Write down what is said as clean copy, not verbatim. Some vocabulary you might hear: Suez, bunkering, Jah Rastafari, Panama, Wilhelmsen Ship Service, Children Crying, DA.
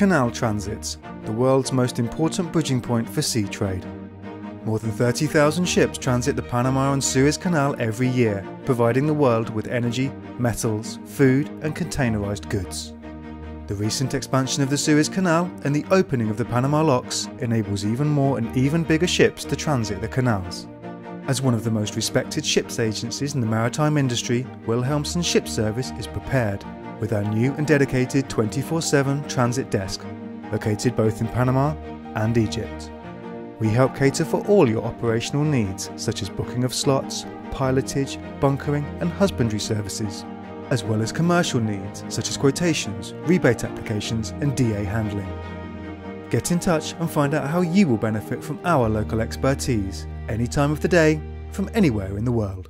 Canal transits, the world's most important bridging point for sea trade. More than 30,000 ships transit the Panama and Suez Canal every year, providing the world with energy, metals, food and containerized goods. The recent expansion of the Suez Canal and the opening of the Panama locks enables even more and even bigger ships to transit the canals. As one of the most respected ships agencies in the maritime industry, Wilhelmsen Ship Service is prepared with our new and dedicated 24/7 transit desk, located both in Panama and Egypt. We help cater for all your operational needs, such as booking of slots, pilotage, bunkering and husbandry services, as well as commercial needs such as quotations, rebate applications and DA handling. Get in touch and find out how you will benefit from our local expertise, any time of the day, from anywhere in the world.